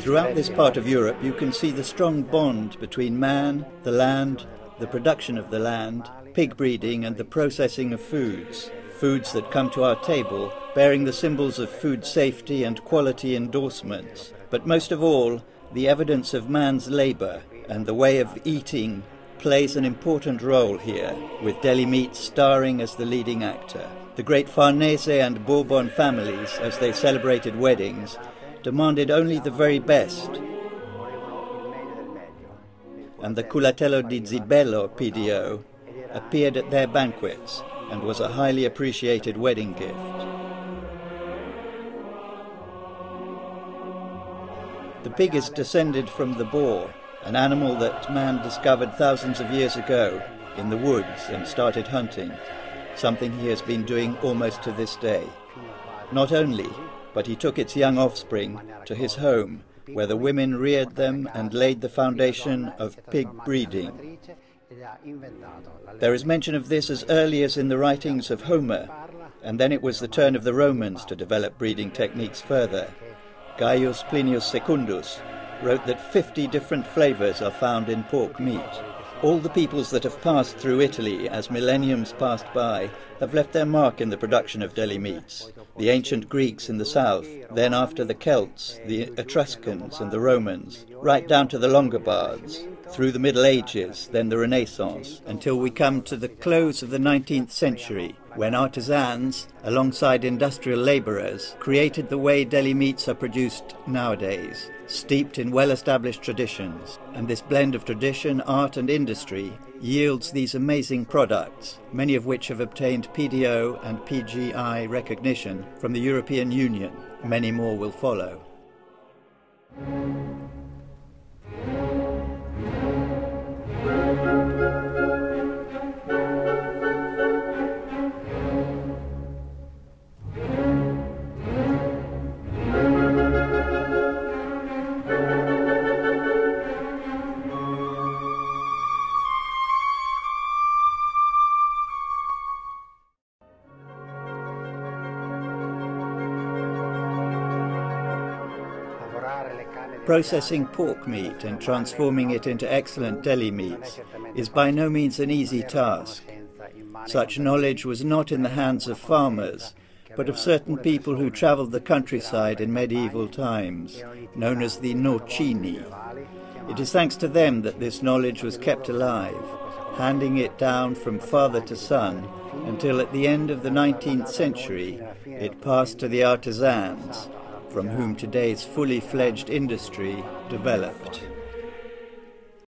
Throughout this part of Europe you can see the strong bond between man, the land, the production of the land, pig breeding and the processing of foods. Foods that come to our table bearing the symbols of food safety and quality endorsements, but most of all the evidence of man's labour and the way of eating plays an important role here, with deli meat starring as the leading actor. The great Farnese and Bourbon families, as they celebrated weddings, demanded only the very best. And the Culatello di Zibello PDO appeared at their banquets and was a highly appreciated wedding gift. The pig is descended from the boar, an animal that man discovered thousands of years ago in the woods and started hunting, something he has been doing almost to this day. Not only, but he took its young offspring to his home, where the women reared them and laid the foundation of pig breeding. There is mention of this as early as in the writings of Homer, and then it was the turn of the Romans to develop breeding techniques further. Gaius Plinius Secundus wrote that 50 different flavours are found in pork meat. All the peoples that have passed through Italy as millenniums passed by have left their mark in the production of deli meats. The ancient Greeks in the south, then after the Celts, the Etruscans and the Romans, right down to the Longobards, through the Middle Ages, then the Renaissance, until we come to the close of the 19th century, when artisans, alongside industrial labourers, created the way deli meats are produced nowadays, steeped in well-established traditions. And this blend of tradition, art and industry yields these amazing products, many of which have obtained PDO and PGI recognition from the European Union. Many more will follow. Processing pork meat and transforming it into excellent deli meats is by no means an easy task. Such knowledge was not in the hands of farmers, but of certain people who travelled the countryside in medieval times, known as the Norcini. It is thanks to them that this knowledge was kept alive, handing it down from father to son, until at the end of the 19th century it passed to the artisans, from whom today's fully fledged industry developed.